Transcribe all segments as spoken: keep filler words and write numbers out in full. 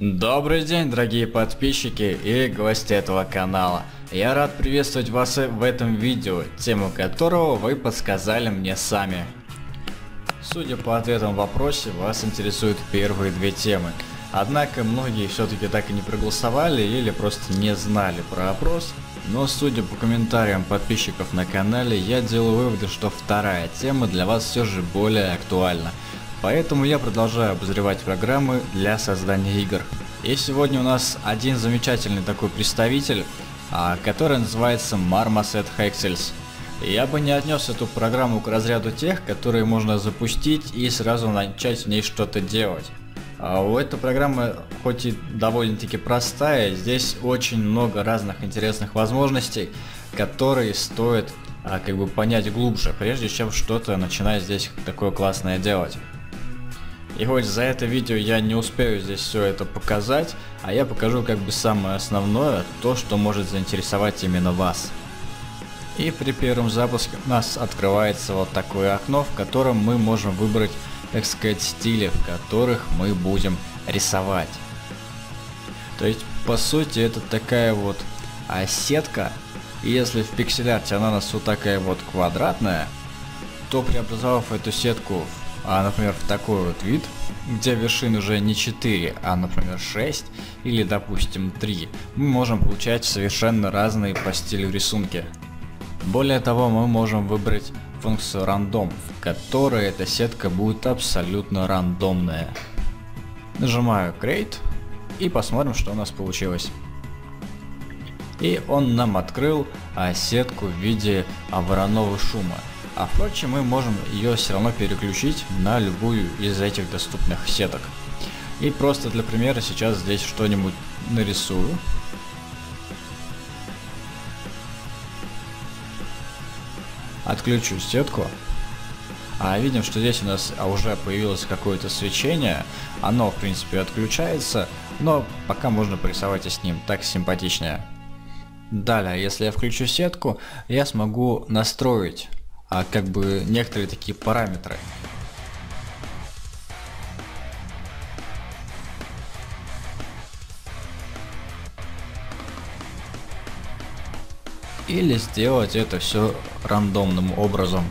Добрый день, дорогие подписчики и гости этого канала. Я рад приветствовать вас в этом видео, тему которого вы подсказали мне сами. Судя по ответам в вопросе, вас интересуют первые две темы. Однако многие все-таки так и не проголосовали или просто не знали про опрос. Но судя по комментариям подписчиков на канале, я делаю выводы, что вторая тема для вас все же более актуальна. Поэтому я продолжаю обозревать программы для создания игр. И сегодня у нас один замечательный такой представитель, который называется Marmoset Hexels. Я бы не отнес эту программу к разряду тех, которые можно запустить и сразу начать в ней что-то делать. У этой программы, хоть и довольно-таки простая, здесь очень много разных интересных возможностей, которые стоит как бы понять глубже, прежде чем что-то начинать здесь такое классное делать. И хоть за это видео я не успею здесь все это показать, а я покажу как бы самое основное, то, что может заинтересовать именно вас. И при первом запуске у нас открывается вот такое окно, в котором мы можем выбрать, так сказать, стили, в которых мы будем рисовать. То есть, по сути, это такая вот а сетка, и если в пиксель-арте она у нас вот такая вот квадратная, то преобразовав эту сетку в А, например, в такой вот вид, где вершин уже не четыре, а, например, шесть или, допустим, три, мы можем получать совершенно разные по стилю рисунки. Более того, мы можем выбрать функцию рандом, в которой эта сетка будет абсолютно рандомная. Нажимаю Create и посмотрим, что у нас получилось. И он нам открыл а, сетку в виде а, вороного шума. А впрочем, мы можем ее все равно переключить на любую из этих доступных сеток. И просто для примера сейчас здесь что-нибудь нарисую. Отключу сетку. А видим, что здесь у нас уже появилось какое-то свечение. Оно, в принципе, отключается, но пока можно порисовать и с ним, так симпатичнее. Далее, если я включу сетку, я смогу настроить А как бы некоторые такие параметры. Или сделать это все рандомным образом.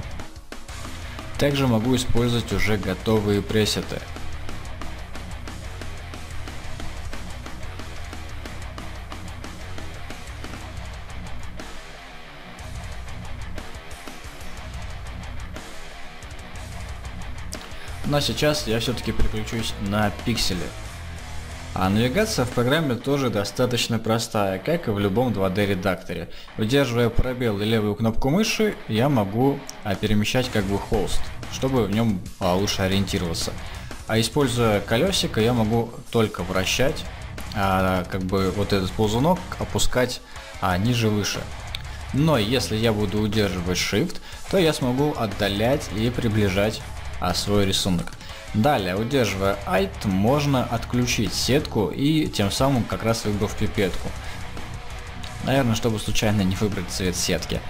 Также могу использовать уже готовые пресеты. Но сейчас я все-таки переключусь на пиксели. А навигация в программе тоже достаточно простая, как и в любом два дэ редакторе. Удерживая пробел и левую кнопку мыши, я могу перемещать как бы холст, чтобы в нем лучше ориентироваться. А используя колесико, я могу только вращать, а как бы вот этот ползунок опускать а ниже выше. Но если я буду удерживать Shift, то я смогу отдалять и приближать а свой рисунок. Далее, удерживая Alt, можно отключить сетку и тем самым как раз выбрав пипетку. Наверное, чтобы случайно не выбрать цвет сетки.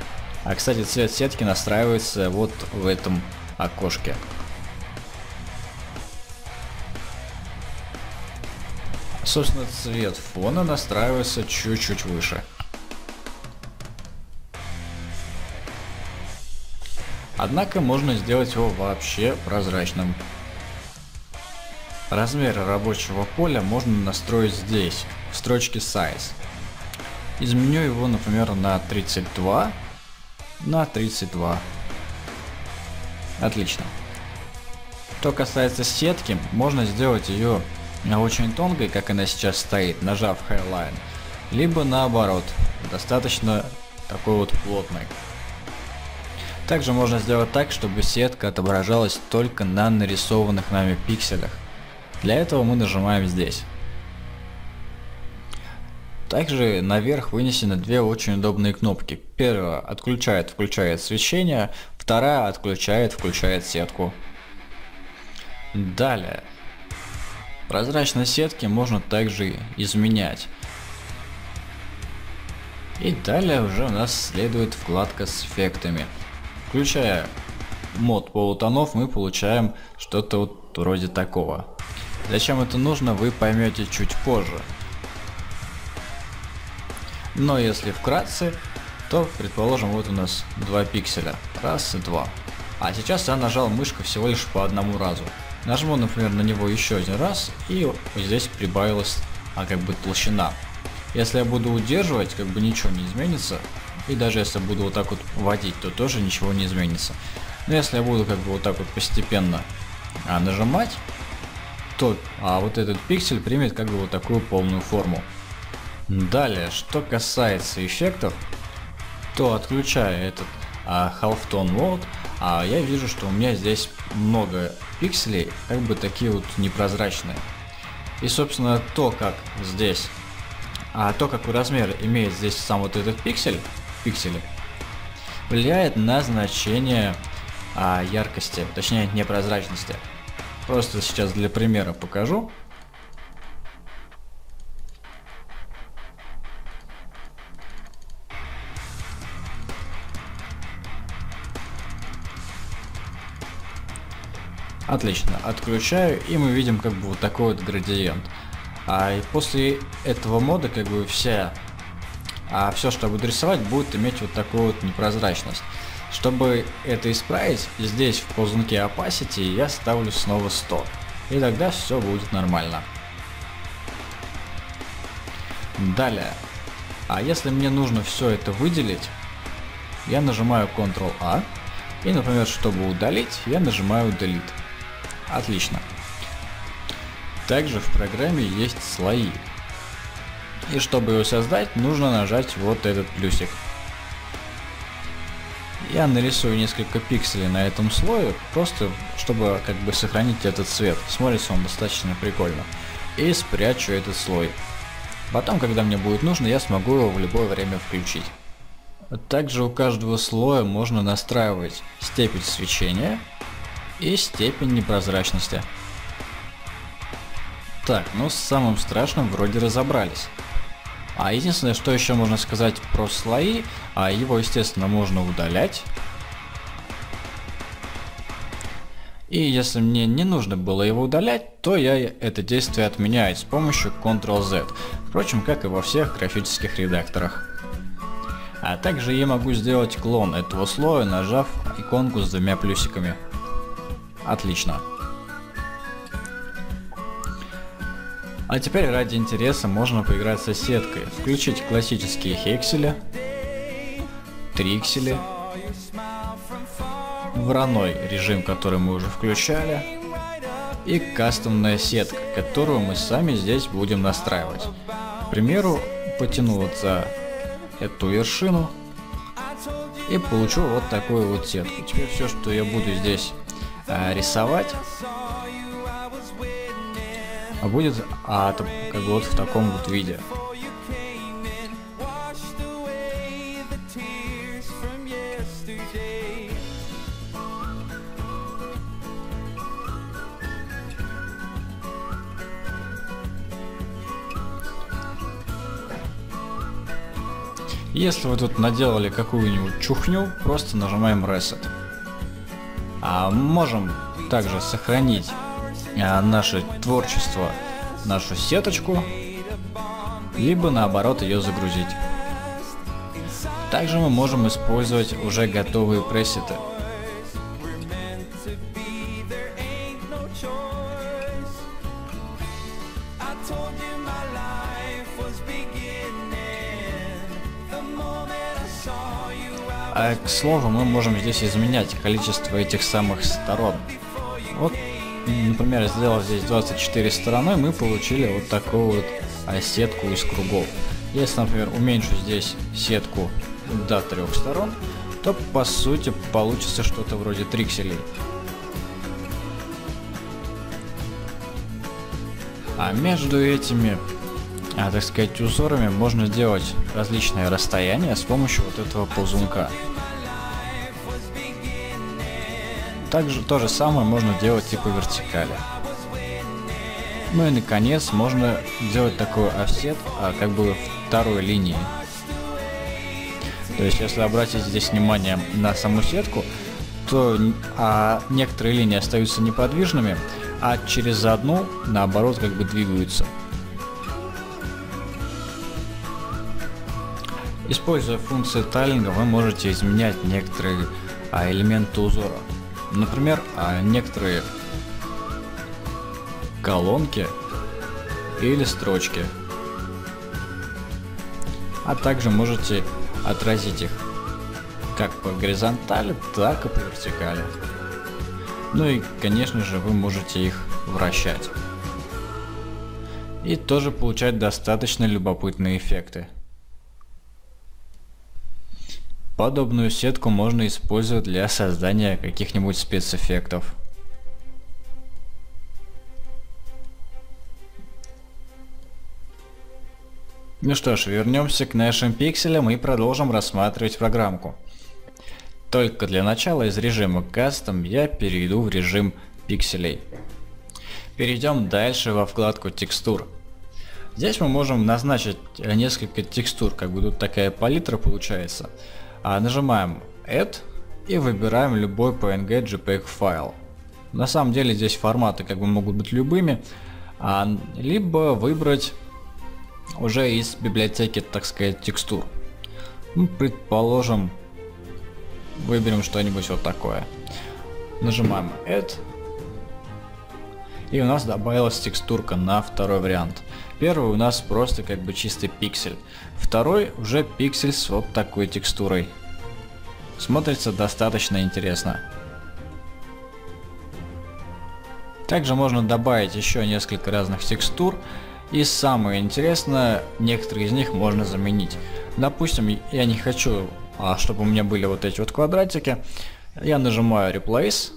А кстати, цвет сетки настраивается вот в этом окошке. Собственно, цвет фона настраивается чуть-чуть выше. Однако можно сделать его вообще прозрачным. Размеры рабочего поля можно настроить здесь, в строчке Size. Изменю его, например, на тридцать два на тридцать два. Отлично. Что касается сетки, можно сделать ее очень тонкой, как она сейчас стоит, нажав Highline, либо наоборот, достаточно такой вот плотной. Также можно сделать так, чтобы сетка отображалась только на нарисованных нами пикселях. Для этого мы нажимаем здесь. Также наверх вынесены две очень удобные кнопки. Первая отключает, включает свечение, вторая отключает, включает сетку. Далее. Прозрачность сетки можно также изменять. И далее уже у нас следует вкладка с эффектами. Включая мод полутонов, мы получаем что-то вот вроде такого. Зачем это нужно, вы поймете чуть позже. Но если вкратце, то, предположим, вот у нас два пикселя. Раз и два. А сейчас я нажал мышкой всего лишь по одному разу. Нажму, например, на него еще один раз, и здесь прибавилась а, как бы толщина. Если я буду удерживать, как бы ничего не изменится. И даже если я буду вот так вот водить, то тоже ничего не изменится. Но если я буду как бы вот так вот постепенно а, нажимать, то а, вот этот пиксель примет как бы вот такую полную форму. Далее, что касается эффектов, то отключая этот а, Halftone Mode, а, я вижу, что у меня здесь много пикселей, как бы такие вот непрозрачные. И собственно то, как здесь, а то, какой размер имеет здесь сам вот этот пиксель, пиксели, влияет на значение а, яркости, точнее непрозрачности. Просто сейчас для примера покажу. Отлично, отключаю, и мы видим как бы вот такой вот градиент. А и после этого мода как бы все, а все, что я буду рисовать, будет иметь вот такую вот непрозрачность. Чтобы это исправить, здесь в ползунке Opacity я ставлю снова сто, и тогда все будет нормально. Далее, а если мне нужно все это выделить, я нажимаю контрол А, и, например, чтобы удалить, я нажимаю Delete. Отлично. Также в программе есть слои. И чтобы его создать, нужно нажать вот этот плюсик. Я нарисую несколько пикселей на этом слое, просто чтобы как бы сохранить этот цвет. Смотрится он достаточно прикольно. И спрячу этот слой. Потом, когда мне будет нужно, я смогу его в любое время включить. Также у каждого слоя можно настраивать степень свечения и степень непрозрачности. Так, ну с самым страшным вроде разобрались. А единственное, что еще можно сказать про слои, а его, естественно, можно удалять. И если мне не нужно было его удалять, то я это действие отменяю с помощью контрол зет. Впрочем, как и во всех графических редакторах. А также я могу сделать клон этого слоя, нажав иконку с двумя плюсиками. Отлично. А теперь ради интереса можно поиграть со сеткой. Включить классические хексели, триксели, вороной режим, который мы уже включали, и кастомная сетка, которую мы сами здесь будем настраивать. К примеру, потяну вот за эту вершину и получу вот такую вот сетку. Теперь все, что я буду здесь а, рисовать, будет а, как бы вот в таком вот виде. Если вы тут наделали какую-нибудь чухню, просто нажимаем Reset. А можем также сохранить а, наше творчество, нашу сеточку, либо наоборот ее загрузить. Также мы можем использовать уже готовые пресеты. А, к слову, мы можем здесь изменять количество этих самых сторон. Вот, например, сделав здесь двадцать четыре стороны, мы получили вот такую вот а, сетку из кругов. Если, например, уменьшу здесь сетку до трех сторон, то по сути получится что-то вроде трикселей. А между этими, А, так сказать, узорами можно делать различные расстояния с помощью вот этого ползунка. Также то же самое можно делать и по вертикали. Ну и наконец можно делать такой офсет, а, как бы второй линии. То есть если обратить здесь внимание на саму сетку, то а, некоторые линии остаются неподвижными, а через одну, наоборот, как бы двигаются. Используя функцию тайлинга, вы можете изменять некоторые элементы узора. Например, некоторые колонки или строчки. А также можете отразить их как по горизонтали, так и по вертикали. Ну и, конечно же, вы можете их вращать. И тоже получать достаточно любопытные эффекты. Подобную сетку можно использовать для создания каких-нибудь спецэффектов. Ну что ж, вернемся к нашим пикселям и продолжим рассматривать программку. Только для начала из режима Custom я перейду в режим пикселей. Перейдем дальше во вкладку текстур. Здесь мы можем назначить несколько текстур, как бы тут такая палитра получается. А нажимаем Add и выбираем любой пи эн джи JPEG файл. На самом деле здесь форматы как бы могут быть любыми, а, либо выбрать уже из библиотеки, так сказать, текстур. Ну, предположим, выберем что-нибудь вот такое. Нажимаем Add. И у нас добавилась текстурка на второй вариант. Первый у нас просто как бы чистый пиксель. Второй уже пиксель с вот такой текстурой. Смотрится достаточно интересно. Также можно добавить еще несколько разных текстур. И самое интересное, некоторые из них можно заменить. Допустим, я не хочу, чтобы у меня были вот эти вот квадратики. Я нажимаю Replace.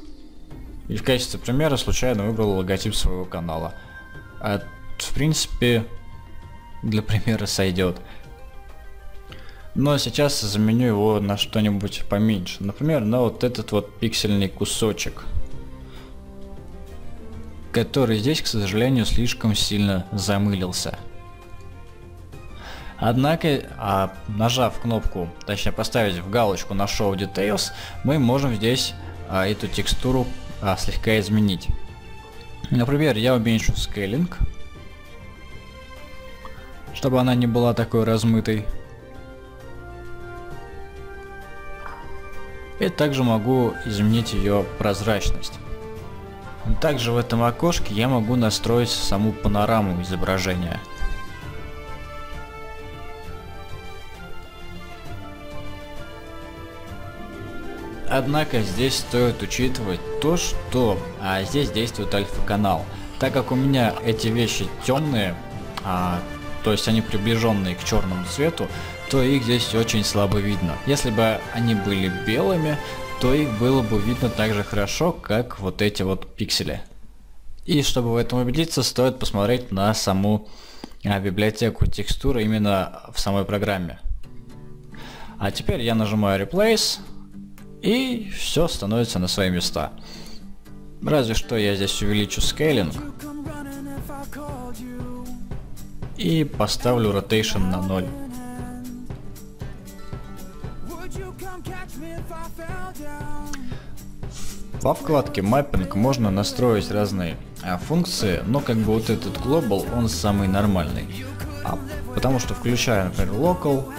И в качестве примера случайно выбрал логотип своего канала. А, в принципе, для примера сойдет. Но сейчас заменю его на что-нибудь поменьше. Например, на вот этот вот пиксельный кусочек. Который здесь, к сожалению, слишком сильно замылился. Однако, а, нажав кнопку, точнее поставить в галочку на Show Details, мы можем здесь а, эту текстуру А, слегка изменить. Например, я уменьшу скейлинг, чтобы она не была такой размытой. И также могу изменить ее прозрачность. Также в этом окошке я могу настроить саму панораму изображения. Однако здесь стоит учитывать то, что а, здесь действует альфа-канал. Так как у меня эти вещи темные, а, то есть они приближенные к черному цвету, то их здесь очень слабо видно. Если бы они были белыми, то их было бы видно так же хорошо, как вот эти вот пиксели. И чтобы в этом убедиться, стоит посмотреть на саму а, библиотеку текстур именно в самой программе. А теперь я нажимаю Replace. И все становится на свои места. Разве что я здесь увеличу скейлинг и поставлю ротейшн на ноль. Во вкладке Mapping можно настроить разные а, функции, но как бы вот этот Global, он самый нормальный. А, потому что включая, например, Local,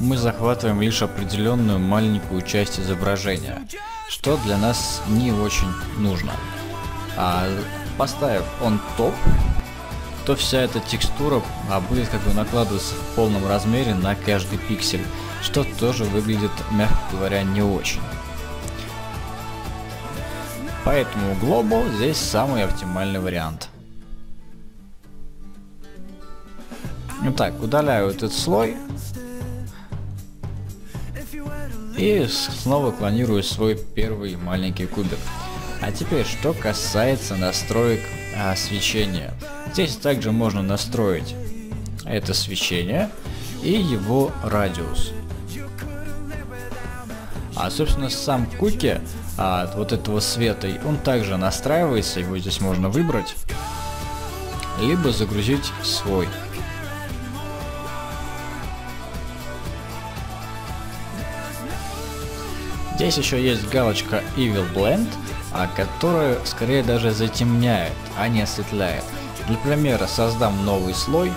мы захватываем лишь определенную маленькую часть изображения, что для нас не очень нужно. А поставив on top, то вся эта текстура будет как бы накладываться в полном размере на каждый пиксель, что тоже выглядит, мягко говоря, не очень. Поэтому Global здесь самый оптимальный вариант. Итак, удаляю этот слой. И снова клонирую свой первый маленький кубик. А теперь, что касается настроек а, свечения. Здесь также можно настроить это свечение и его радиус. А, собственно, сам куки а, от вот этого света, он также настраивается, его здесь можно выбрать, либо загрузить свой. Здесь еще есть галочка Evil Blend, а которая скорее даже затемняет, а не осветляет. Для примера создам новый слой,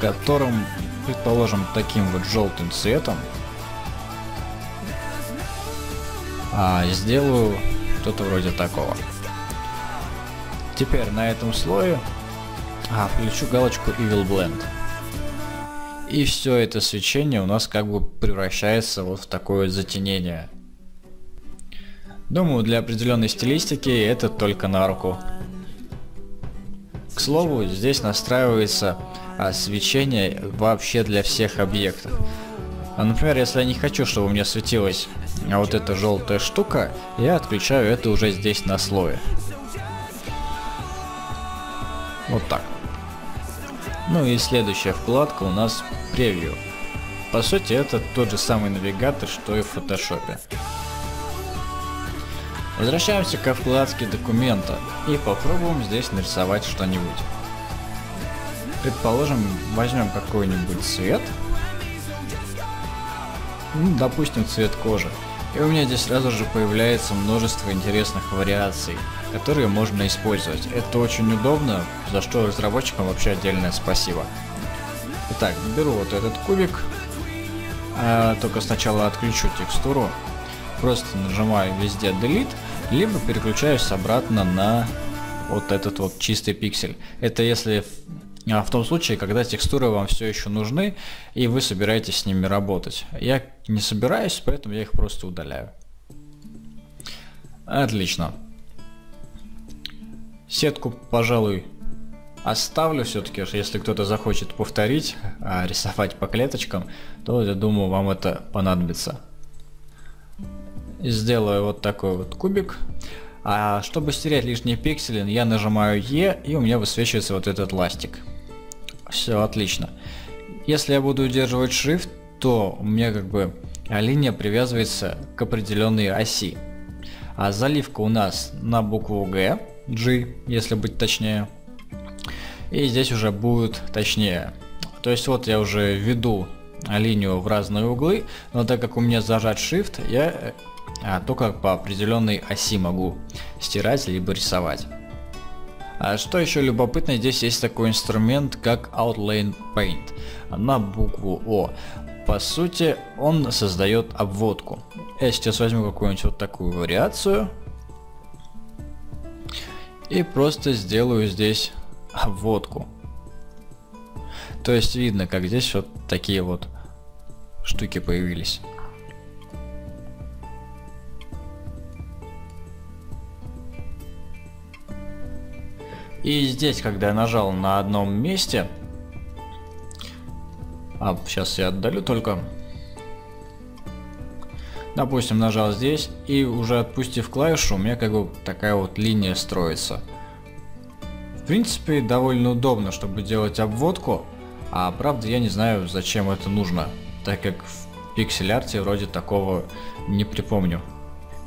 которым, предположим, таким вот желтым цветом а, сделаю что-то вроде такого. Теперь на этом слое а, включу галочку Evil Blend. И все это свечение у нас как бы превращается вот в такое затенение. Думаю, для определенной стилистики это только на руку. К слову, здесь настраивается освещение вообще для всех объектов. Например, если я не хочу, чтобы мне светилась вот эта желтая штука, я отключаю это уже здесь на слое. Вот так. Ну и следующая вкладка у нас превью. По сути, это тот же самый навигатор, что и в фотошопе. Возвращаемся ко вкладке документа и попробуем здесь нарисовать что-нибудь. Предположим, возьмем какой-нибудь цвет, ну, допустим, цвет кожи. И у меня здесь сразу же появляется множество интересных вариаций, которые можно использовать. Это очень удобно, за что разработчикам вообще отдельное спасибо. Итак, беру вот этот кубик, а, только сначала отключу текстуру. Просто нажимаю везде Delete, либо переключаюсь обратно на вот этот вот чистый пиксель. Это если в том случае, когда текстуры вам все еще нужны и вы собираетесь с ними работать. Я не собираюсь, поэтому я их просто удаляю. Отлично. Сетку, пожалуй, оставлю все-таки, если кто-то захочет повторить, рисовать по клеточкам, то я думаю, вам это понадобится. Сделаю вот такой вот кубик. А чтобы стереть лишние пиксели, я нажимаю E, и у меня высвечивается вот этот ластик. Все отлично. Если я буду удерживать Shift, то у меня как бы линия привязывается к определенной оси. А заливка у нас на букву G, G, если быть точнее. И здесь уже будет точнее. То есть вот я уже веду линию в разные углы, но так как у меня зажат Shift, я а только по определенной оси могу стирать либо рисовать. А что еще любопытно, здесь есть такой инструмент, как Outline Paint на букву О. По сути, он создает обводку. Я сейчас возьму какую-нибудь вот такую вариацию и просто сделаю здесь обводку. То есть видно, как здесь вот такие вот штуки появились. И здесь, когда я нажал на одном месте, а сейчас я отдалю только, допустим, нажал здесь и уже отпустив клавишу, у меня как бы такая вот линия строится. В принципе, довольно удобно, чтобы делать обводку, а правда я не знаю, зачем это нужно, так как в пиксель-арте вроде такого не припомню.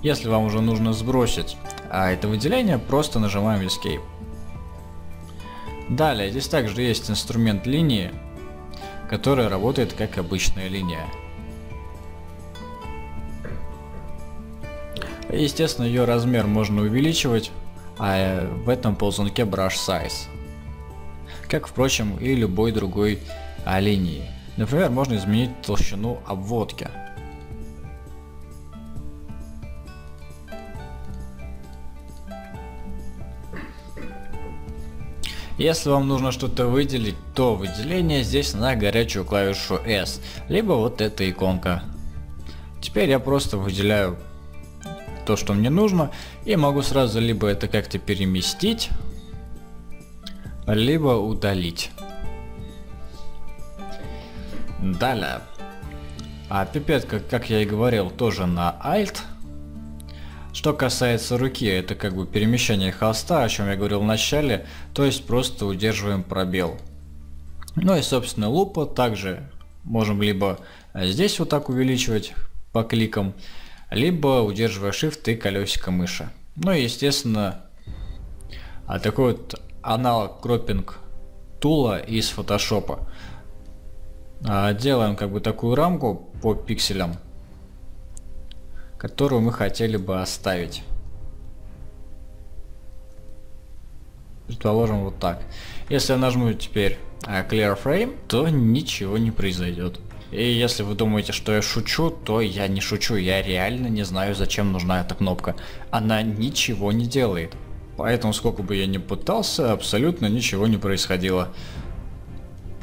Если вам уже нужно сбросить а это выделение, просто нажимаем Escape. Далее, здесь также есть инструмент линии, который работает как обычная линия. Естественно, ее размер можно увеличивать, а в этом ползунке Brush Size. Как, впрочем, и любой другой линии. Например, можно изменить толщину обводки. Если вам нужно что-то выделить, то выделение здесь на горячую клавишу S, либо вот эта иконка. Теперь я просто выделяю то, что мне нужно, и могу сразу либо это как-то переместить, либо удалить. Далее. А пипетка, как я и говорил, тоже на Alt. Что касается руки, это как бы перемещение холста, о чем я говорил в начале, то есть просто удерживаем пробел. Ну и собственно лупа, также можем либо здесь вот так увеличивать по кликам, либо удерживая Shift и колесико мыши. Ну и естественно, такой вот аналог кроппинг тула из фотошопа. Делаем как бы такую рамку по пикселям, которую мы хотели бы оставить. предположим, вот так. Если я нажму теперь Clear Frame, то ничего не произойдет. И если вы думаете, что я шучу, то я не шучу, я реально не знаю, зачем нужна эта кнопка. Она ничего не делает. Поэтому, сколько бы я ни пытался, абсолютно ничего не происходило.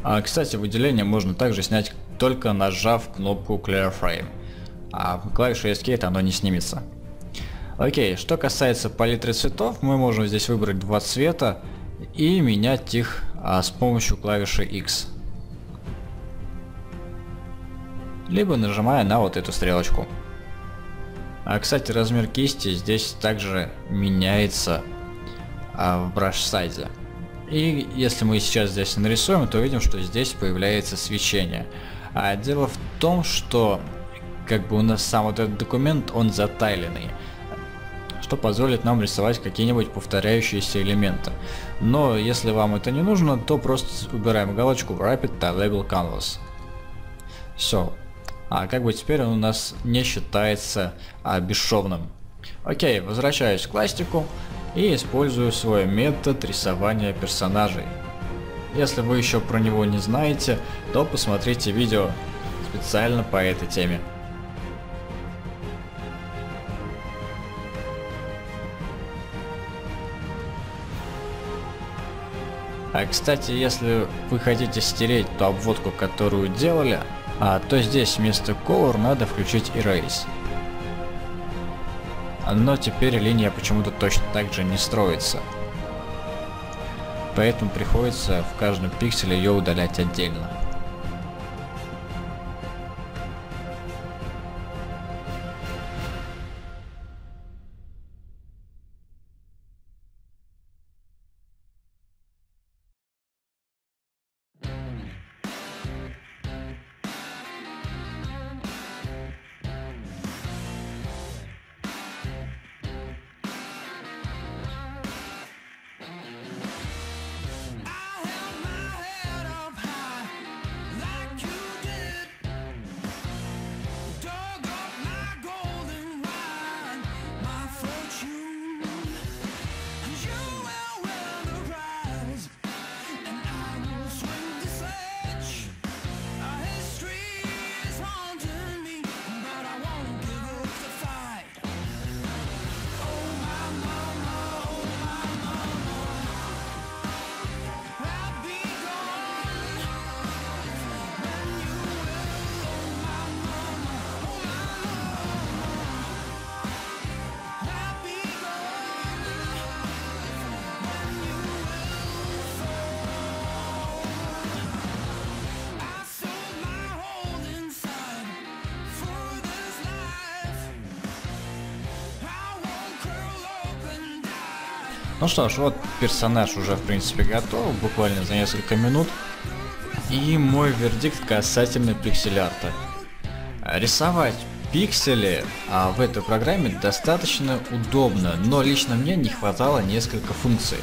А, кстати, выделение можно также снять, только нажав кнопку Clear Frame. А клавиша Escape, оно не снимется. Окей, что касается палитры цветов, мы можем здесь выбрать два цвета и менять их а, с помощью клавиши X. Либо нажимая на вот эту стрелочку. А, кстати, размер кисти здесь также меняется а, в браш-сайзе. И если мы сейчас здесь нарисуем, то видим, что здесь появляется свечение. А дело в том, что как бы у нас сам вот этот документ, он затайленный, что позволит нам рисовать какие-нибудь повторяющиеся элементы. Но если вам это не нужно, то просто убираем галочку Rapid Tileable Canvas. Все. А как бы теперь он у нас не считается а, бесшовным. Окей, возвращаюсь к ластику и использую свой метод рисования персонажей. Если вы еще про него не знаете, то посмотрите видео специально по этой теме. А кстати, если вы хотите стереть ту обводку, которую делали, а, то здесь вместо Color надо включить Erase. Но теперь линия почему-то точно так же не строится. Поэтому приходится в каждом пикселе ее удалять отдельно. Ну что ж, вот персонаж уже в принципе готов, буквально за несколько минут. И мой вердикт касательно пиксель-арта. Рисовать пиксели а в этой программе достаточно удобно, но лично мне не хватало несколько функций.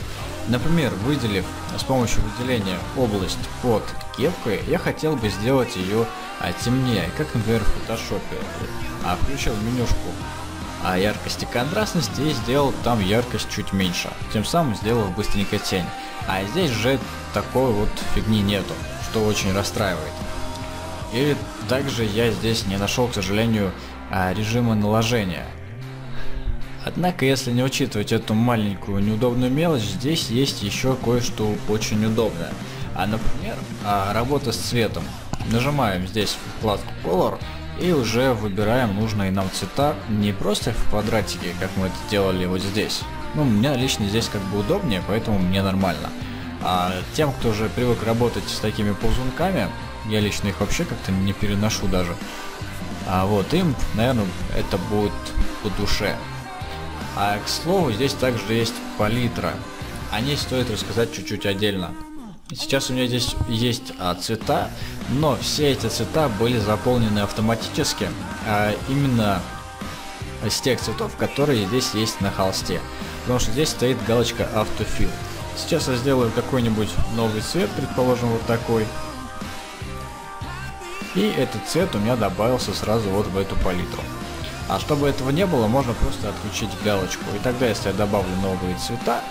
Например, выделив с помощью выделения область под кепкой, я хотел бы сделать ее темнее, как, например, в фотошопе. А включил менюшку о яркости контрастности и сделал там яркость чуть меньше, тем самым сделал быстренько тень. А здесь же такой вот фигни нету, что очень расстраивает. И также я здесь не нашел, к сожалению, режима наложения. Однако, если не учитывать эту маленькую неудобную мелочь, здесь есть еще кое-что очень удобное. А, например, работа с цветом. Нажимаем здесь вкладку Color и уже выбираем нужные нам цвета, не просто в квадратике, как мы это делали вот здесь. Ну, у меня лично здесь как бы удобнее, поэтому мне нормально. А тем, кто уже привык работать с такими ползунками, я лично их вообще как-то не переношу даже. А вот им, наверное, это будет по душе. А к слову, здесь также есть палитра. О ней стоит рассказать чуть-чуть отдельно. Сейчас у меня здесь есть а, цвета, но все эти цвета были заполнены автоматически, а, именно с тех цветов, которые здесь есть на холсте, потому что здесь стоит галочка Autofill. Сейчас я сделаю какой-нибудь новый цвет, предположим, вот такой. И этот цвет у меня добавился сразу вот в эту палитру. А чтобы этого не было, можно просто отключить галочку. И тогда, если я добавлю новые цвета,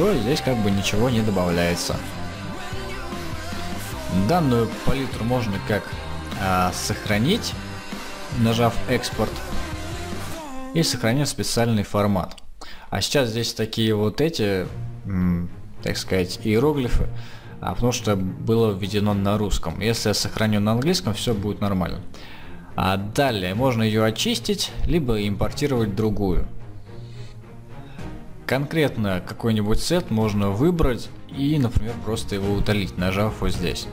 то здесь как бы ничего не добавляется. Данную палитру можно как а, сохранить, нажав экспорт, и сохранив специальный формат. А сейчас здесь такие вот эти, так сказать, иероглифы, а потому что было введено на русском. Если я сохраню на английском, все будет нормально. А далее можно ее очистить, либо импортировать другую. Конкретно какой-нибудь цвет можно выбрать и, например, просто его удалить, нажав вот здесь.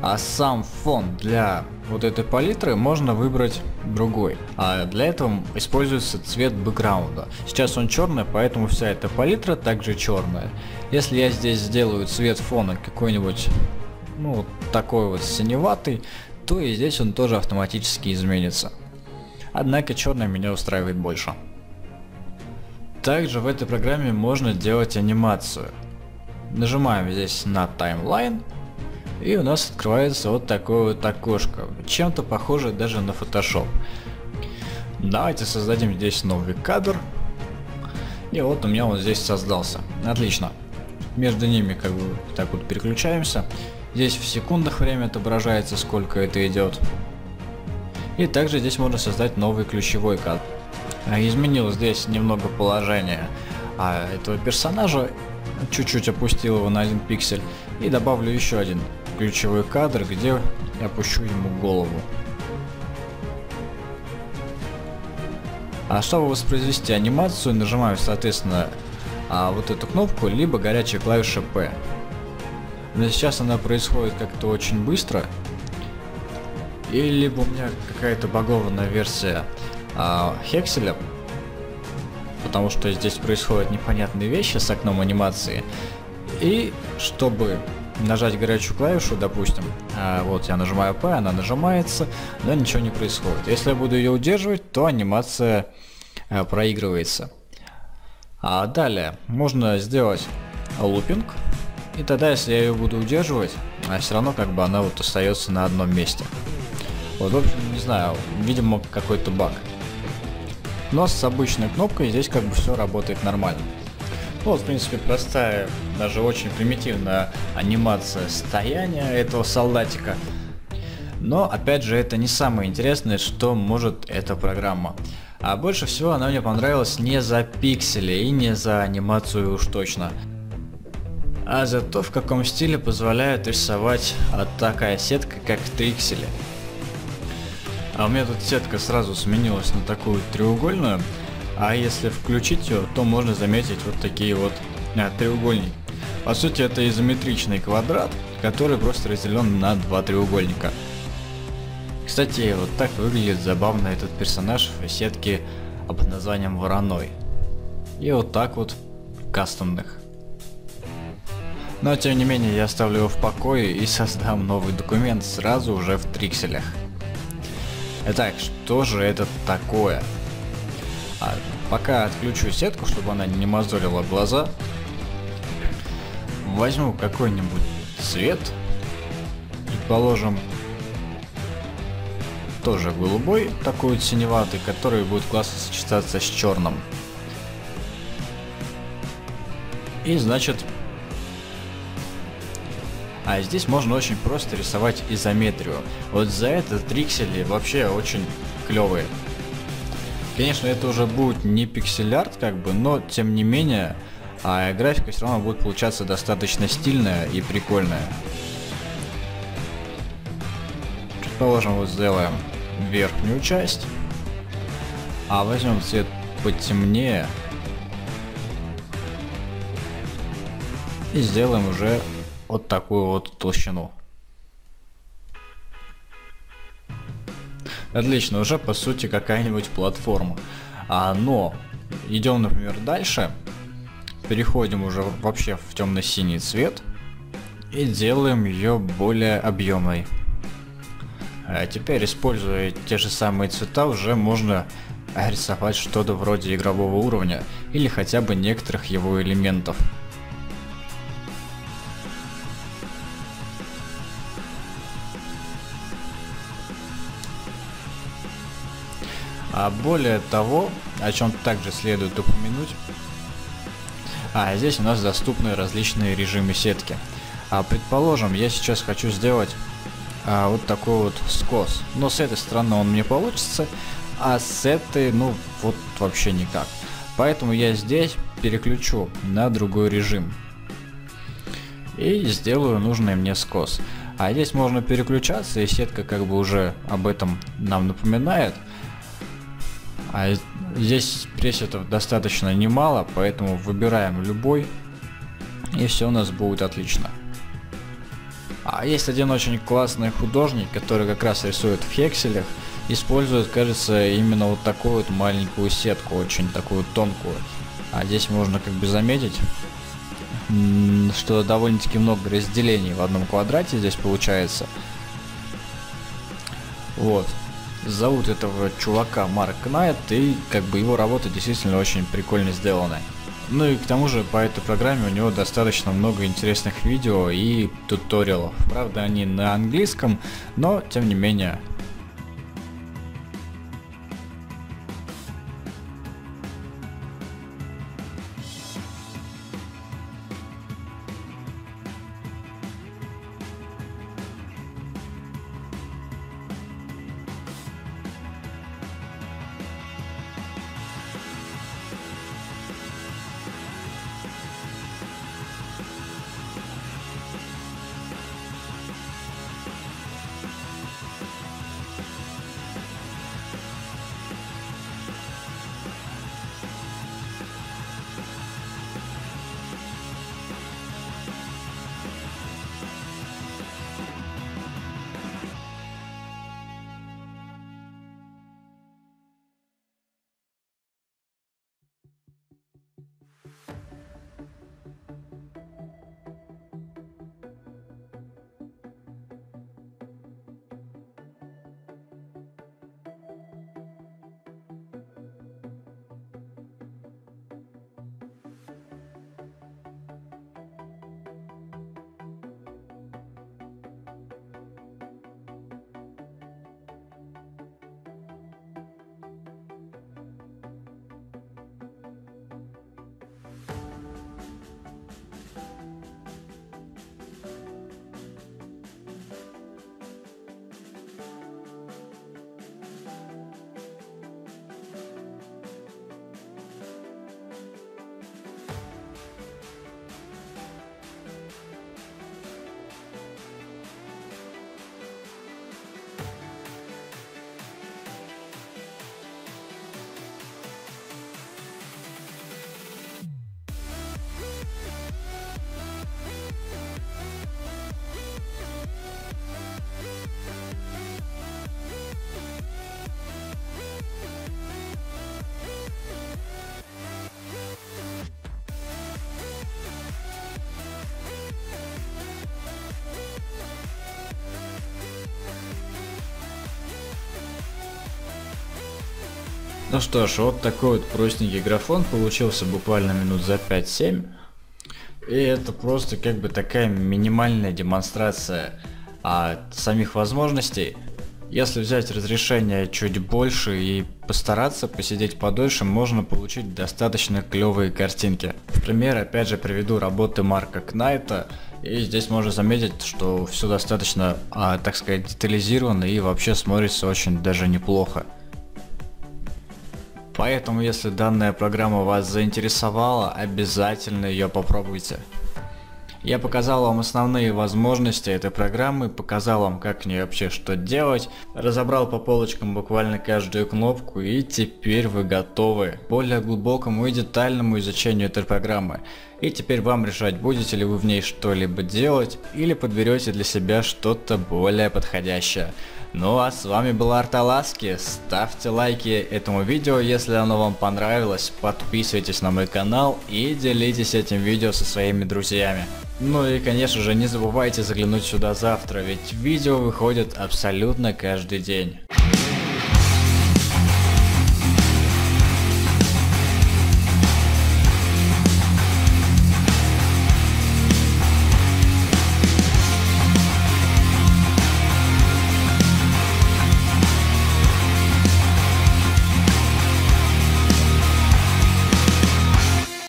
А сам фон для вот этой палитры можно выбрать другой. А для этого используется цвет бэкграунда. Сейчас он черный, поэтому вся эта палитра также черная. Если я здесь сделаю цвет фона какой-нибудь, ну, такой вот синеватый, то и здесь он тоже автоматически изменится. Однако черный меня устраивает больше. Также в этой программе можно делать анимацию. Нажимаем здесь на таймлайн, и у нас открывается вот такое вот окошко, чем-то похоже даже на Photoshop. Давайте создадим здесь новый кадр. И вот у меня он здесь создался. Отлично. Между ними как бы так вот переключаемся. Здесь в секундах время отображается, сколько это идет. И также здесь можно создать новый ключевой кадр. Изменил здесь немного положение этого персонажа, чуть-чуть опустил его на один пиксель, и добавлю еще один ключевой кадр, где я опущу ему голову. А чтобы воспроизвести анимацию, нажимаю соответственно вот эту кнопку либо горячая клавиша P. Но сейчас она происходит как-то очень быстро, и либо у меня какая-то багованная версия а, Хекселя, потому что здесь происходят непонятные вещи с окном анимации. И чтобы нажать горячую клавишу, допустим, а вот я нажимаю P, она нажимается, но ничего не происходит. Если я буду ее удерживать, то анимация а, проигрывается. А далее можно сделать лупинг, и тогда, если я ее буду удерживать, а все равно как бы она вот остается на одном месте. Вот, в общем, не знаю, видимо, какой-то баг. Но с обычной кнопкой здесь как бы все работает нормально. Ну, вот, в принципе, простая, даже очень примитивная анимация стояния этого солдатика. Но, опять же, это не самое интересное, что может эта программа. А больше всего она мне понравилась не за пиксели и не за анимацию уж точно, а за то, в каком стиле позволяет рисовать такая сетка, как в трикселе. А у меня тут сетка сразу сменилась на такую треугольную, а если включить ее, то можно заметить вот такие вот а, треугольники. По сути, это изометричный квадрат, который просто разделен на два треугольника. Кстати, вот так выглядит забавно этот персонаж в сетке под названием Вороной. И вот так вот в кастомных. Но тем не менее я оставлю его в покое и создам новый документ сразу уже в трикселях. Итак, что же это такое? А, пока отключу сетку, чтобы она не мозолила глаза. Возьму какой-нибудь цвет. Предположим, тоже голубой, такой вот синеватый, который будет классно сочетаться с черным. И значит... А здесь можно очень просто рисовать изометрию. Вот за это триксели вообще очень клевые. Конечно, это уже будет не пиксель-арт, как бы, но тем не менее, а графика все равно будет получаться достаточно стильная и прикольная. Предположим, вот сделаем верхнюю часть, а возьмем цвет потемнее и сделаем уже вот такую вот толщину. Отлично, уже по сути какая-нибудь платформа. А, но идем, например, дальше, переходим уже вообще в темно-синий цвет и делаем ее более объемной. А теперь, используя те же самые цвета, уже можно рисовать что-то вроде игрового уровня или хотя бы некоторых его элементов. А более того, о чем также следует упомянуть, А здесь у нас доступны различные режимы сетки. А, предположим, я сейчас хочу сделать а, вот такой вот скос. Но с этой стороны он мне получится, а с этой, ну, вот вообще никак. Поэтому я здесь переключу на другой режим и сделаю нужный мне скос. А здесь можно переключаться, и сетка как бы уже об этом нам напоминает. А здесь пресетов достаточно немало, поэтому выбираем любой, и все у нас будет отлично. А есть один очень классный художник, который как раз рисует в хекселях, использует, кажется, именно вот такую вот маленькую сетку, очень такую тонкую. А здесь можно как бы заметить, что довольно-таки много разделений в одном квадрате здесь получается. Вот. Зовут этого чувака Марк Кнайт, и как бы его работа действительно очень прикольно сделана. Ну и к тому же по этой программе у него достаточно много интересных видео и туториалов. Правда, они на английском, но тем не менее. Ну что ж, вот такой вот простенький графон получился буквально минут за пять-семь. И это просто как бы такая минимальная демонстрация а, самих возможностей. Если взять разрешение чуть больше и постараться посидеть подольше, можно получить достаточно клевые картинки. В пример опять же приведу работы Марка Кнайта. И здесь можно заметить, что все достаточно, а, так сказать, детализировано и вообще смотрится очень даже неплохо. Поэтому, если данная программа вас заинтересовала, обязательно ее попробуйте. Я показал вам основные возможности этой программы, показал вам, как в ней вообще что делать, разобрал по полочкам буквально каждую кнопку, и теперь вы готовы к более глубокому и детальному изучению этой программы. И теперь вам решать, будете ли вы в ней что-либо делать, или подберете для себя что-то более подходящее. Ну а с вами был Арталаски, ставьте лайки этому видео, если оно вам понравилось, подписывайтесь на мой канал и делитесь этим видео со своими друзьями. Ну и конечно же не забывайте заглянуть сюда завтра, ведь видео выходит абсолютно каждый день.